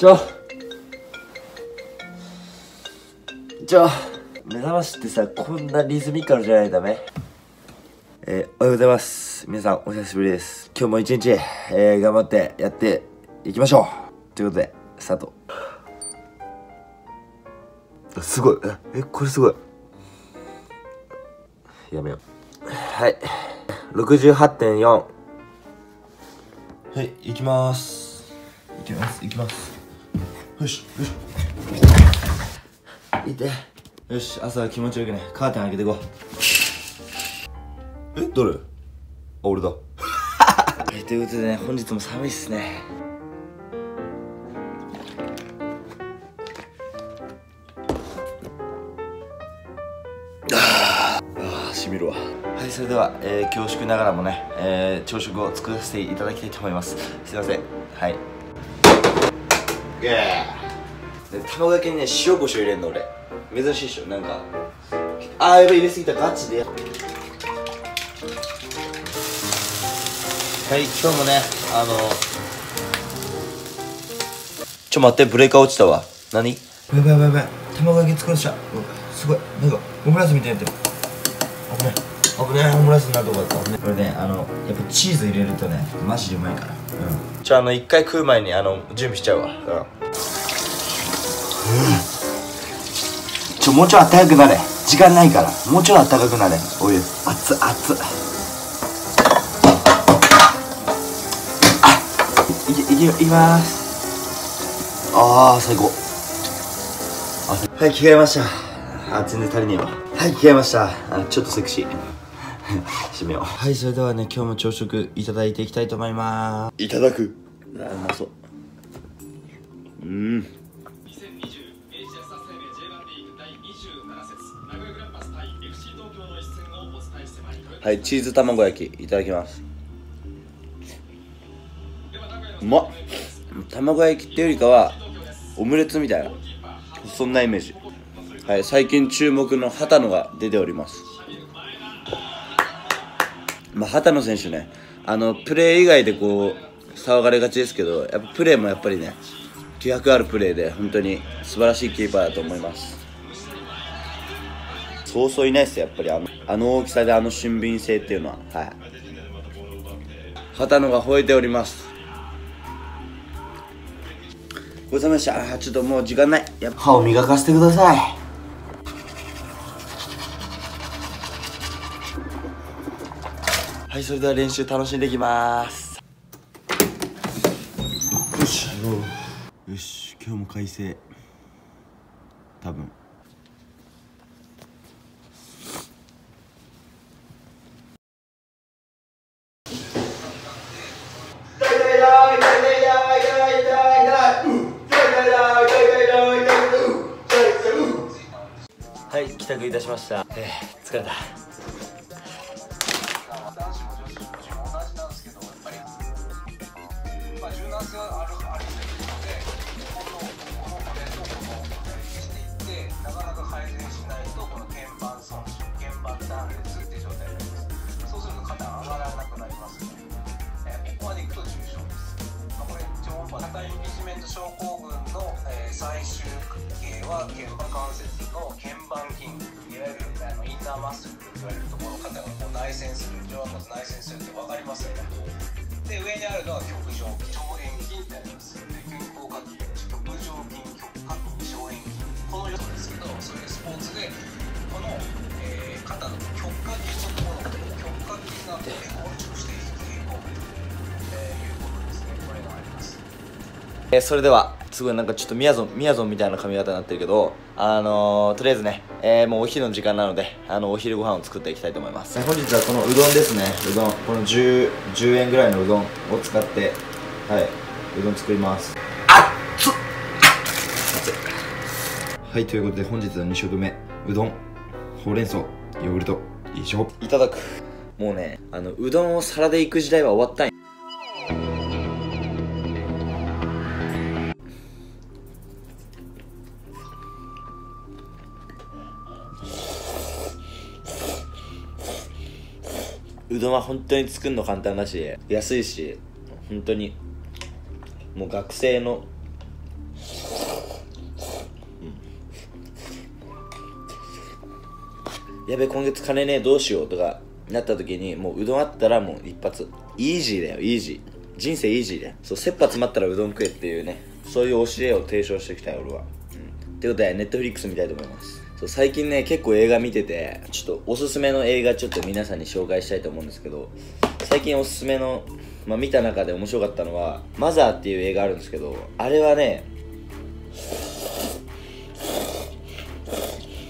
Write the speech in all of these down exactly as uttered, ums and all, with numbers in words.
じゃあじゃあ目覚ましってさ、こんなリズミカルじゃないとダメ。えー、おはようございます。皆さんお久しぶりです。今日も一日、えー、頑張ってやっていきましょうということでスタート。すごい、え、これすごい、やめよう。はい、 ろくじゅうはちてんよん。 はい、行きまーす行きます行きます。よしよし行って、よし、朝は気持ちよくね、カーテン開けてこう。え、誰？あ、俺だはい、ということでね、本日も寒いっすね。見るわ。はい、それでは、えー、恐縮ながらもね、えー、朝食を作らせていただきたいと思います。すいません。はい、イエー。卵だけにね、塩コショウ入れんの俺珍しいでしょ。なんかあー、やばい、入れすぎた、ガチで。はい、今日もね、あのちょ待って、ブレーカー落ちたわ。何、やばいやばいやばい、卵だけ作らせちゃう。すごい、なんかオムライスみたいになってる。危ねえ、オムライスになるとこだった。これね、あのやっぱチーズ入れるとね、マジでうまいから。うん。じゃあ、あの一回食う前にあの準備しちゃうわ。うん。うん、ちょ、もうちょい暖かくなれ。時間ないから。もうちょい暖かくなれ。お湯。熱熱。あ、いけいけいきまーす。ああ、最高。あ、はい、着替えました。あ、全然足りねえわ。はい、着替えました。あ、ちょっとセクシー。締めよう。はい、それではね、今日も朝食いただいていきたいと思います。いただく。あ、うまそう。うん、はい、チーズ卵焼きいただきます。うまっ。卵焼きってよりかはオムレツみたいな、そんなイメージ。はい、最近注目の波多野が出ております。まあ、畑野選手ね、あのプレー以外でこう騒がれがちですけど、やっぱプレーもやっぱりね、気迫あるプレーで本当に素晴らしいキーパーだと思います。そうそういないですよ、やっぱりあの、あの大きさであの俊敏性っていうのは。はい、畑野が吠えております。ございました。ちょっともう時間ない、やっぱ歯を磨かせてください。はい、それでは練習楽しんでいきまーす。よしよし、今日も快晴。多分はい、帰宅いたしました。えー、疲れた。症候群の、えー、最終形は肩関節の腱板筋肉、いわゆるあのインナーマッスルと言われるところ、肩がこう内旋する、上腕骨内旋するって分かりますよね。で、上にあるのは棘上筋、上縁筋ってありますよね。肩甲下筋、棘上筋、棘下筋、上縁筋、このよっつですけど、それでスポーツでこの、えー、肩の棘下筋のところ、棘下筋が結構落ちしているということですね。これがあります。えー、それでは、すごいなんかちょっとみやぞん、みやぞんみたいな髪型になってるけど、あのー、とりあえずね、えー、もうお昼の時間なので、あの、お昼ご飯を作っていきたいと思います。本日はこのうどんですね、うどん。このじゅうえんぐらいのうどんを使って、はい、うどん作ります。あっつっはい、ということで本日のにしょくめ、うどん、ほうれん草、ヨーグルト、以上。いただく。もうね、あの、うどんを皿でいく時代は終わったんや。うどんは本当に作るの簡単だし、安いし、本当にもう学生のやべえ今月金ねえどうしようとかなった時に、もううどんあったらもう一発イージーだよ。イージー、人生イージーだよ。そう、切羽詰まったらうどん食えっていうね、そういう教えを提唱していきたい俺は。うん、ってことでネットフリックス見たいと思います。そう、最近ね結構映画見てて、ちょっとおすすめの映画ちょっと皆さんに紹介したいと思うんですけど、最近おすすめの、まあ、見た中で面白かったのは「マザー」っていう映画あるんですけど、あれはね、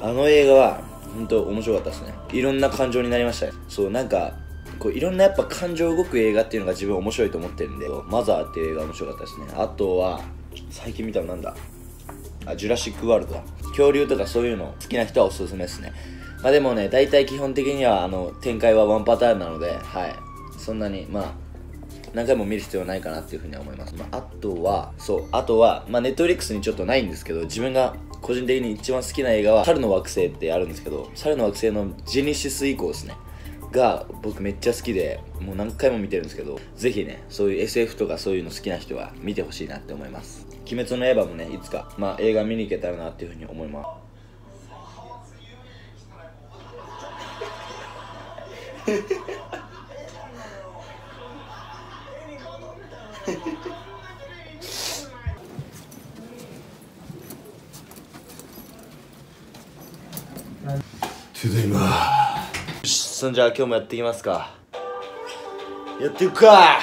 あの映画は本当面白かったですね。いろんな感情になりましたね。そう、なんかこういろんなやっぱ感情動く映画っていうのが自分面白いと思ってるんで、マザーっていう映画面白かったですね。あとは最近見たのなんだ、あ、ジュラシックワールドだ。恐竜とかそういうの好きな人はおすすめですね。まあでもね、大体基本的にはあの展開はワンパターンなので、はい、そんなにまあ何回も見る必要はないかなっていうふうには思います。まあ、あとはそうあとはまあネットフリックスにちょっとないんですけど、自分が個人的に一番好きな映画は「猿の惑星」ってあるんですけど、猿の惑星のジェネシス以降ですねが僕めっちゃ好きで、もう何回も見てるんですけど、ぜひねそういう エスエフ とかそういうの好きな人は見てほしいなって思います。「鬼滅の刃」もねいつか、まあ、映画見に行けたらなっていうふうに思いますそんじゃあ今日もやっていきますか。やっていくか。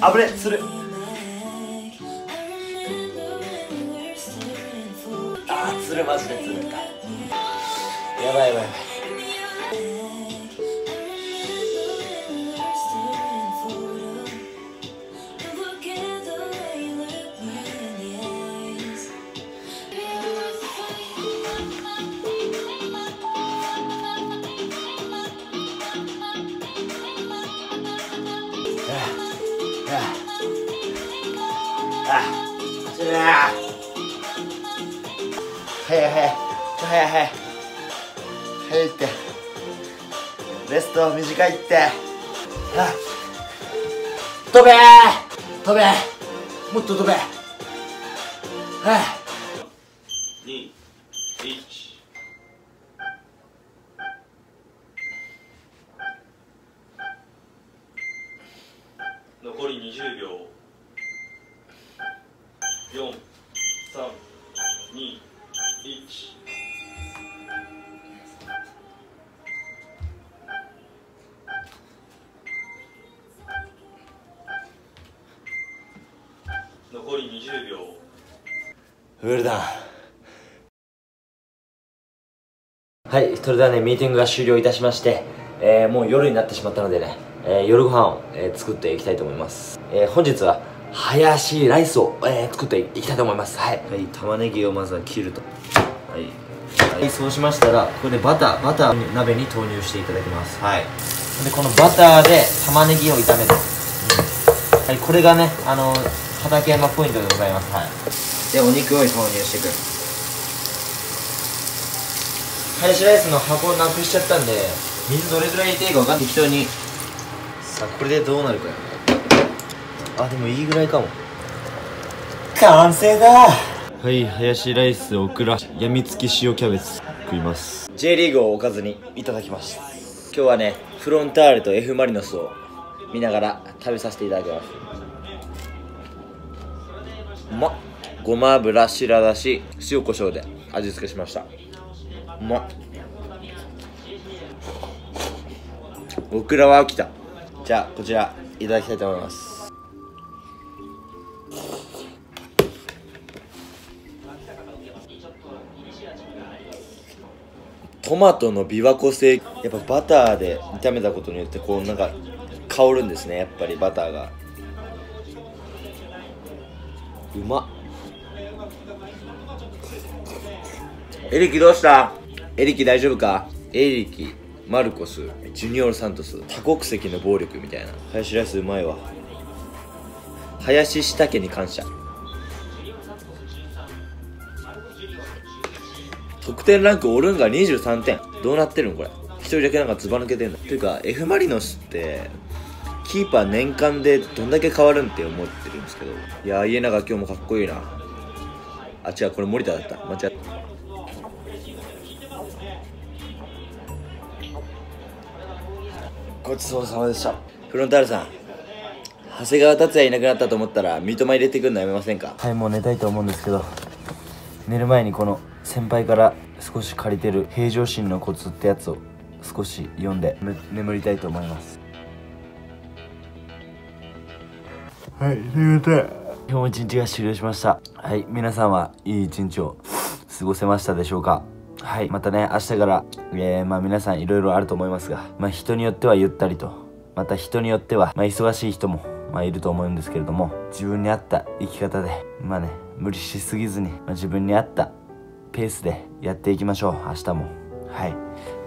あぶれする。あー、釣る、マジで釣るか。やばいやばいやばい。はいはいはいはいはい、ってレスト短いって、あ、飛べー飛べー、もっと飛べー、あ、に、いち、残りにじゅうびょう、よん、さん、に、残りにじゅうびょう。ウェルダン。はい、それではね、ミーティングが終了いたしまして、えー、もう夜になってしまったのでね、えー、夜ご飯を、えー、作っていきたいと思います。えー、本日はハヤシライスを、えー、作っていきたいと思います。はい、はい、玉ねぎをまずは切ると。はい、はい、そうしましたら、これでバター、バターを鍋に投入していただきます。はい、でこのバターで玉ねぎを炒める。うん、はい、これがね、あのー畠山ポイントでございます。はい、でお肉を投入していく。ハヤシライスの箱なくしちゃったんで、水どれぐらい入れていいか分かんない。適当にさあ、これでどうなるかよ。あ、でもいいぐらいかも。完成だ。はい、ハヤシライス、オクラ、やみつき塩キャベツ食います。 J リーグをおかずにいただきます。今日はねフロンターレと エフ マリノスを見ながら食べさせていただきます。うまっ。ごま油、白だし、塩コショウで味付けしました。うまっ。オクラは飽きた。じゃあこちらいただきたいと思います。トマトの琵琶湖製、やっぱバターで炒めたことによってこうなんか香るんですね、やっぱりバターが。うまっ。エリキどうした？エリキ大丈夫か？エリキ、マルコス、ジュニオール・サントス、多国籍の暴力みたいな。ハヤシライスうまいわ。林下家に感謝。得点ランクオルンガにじゅうさんてん。どうなってるのこれ？一人だけなんかずば抜けてんの。っていうか エフ マリノスってキーパー年間でどんだけ変わるんって思ってるんですけど、いやー家長今日もかっこいいなあ。違う、これ森田だった、間違った。ごちそうさまでした。フロンターレさん、長谷川達也いなくなったと思ったら三笘入れてくるのやめませんか。はい、もう寝たいと思うんですけど、寝る前にこの先輩から少し借りてる平常心のコツってやつを少し読んで眠りたいと思います。はい、眠たい。今日も一日が終了しました。はい、皆さんはいい一日を過ごせましたでしょうか。はい、またね明日から、えー、まあ皆さんいろいろあると思いますが、まあ人によってはゆったりと、また人によっては、まあ、忙しい人も、まあ、いると思うんですけれども、自分に合った生き方で、まあね、無理しすぎずに、まあ、自分に合ったペースでやっていきましょう、明日も。はい、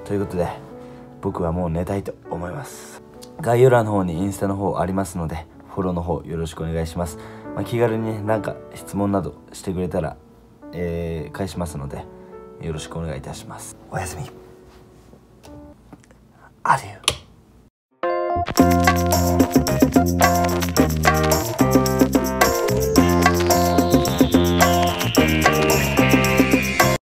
ということで僕はもう寝たいと思います。概要欄の方にインスタの方ありますので、フォローの方よろしくお願いします、まあ、気軽にね、なんか質問などしてくれたら、えー、返しますのでよろしくお願いいたします。おやすみ。アデュー。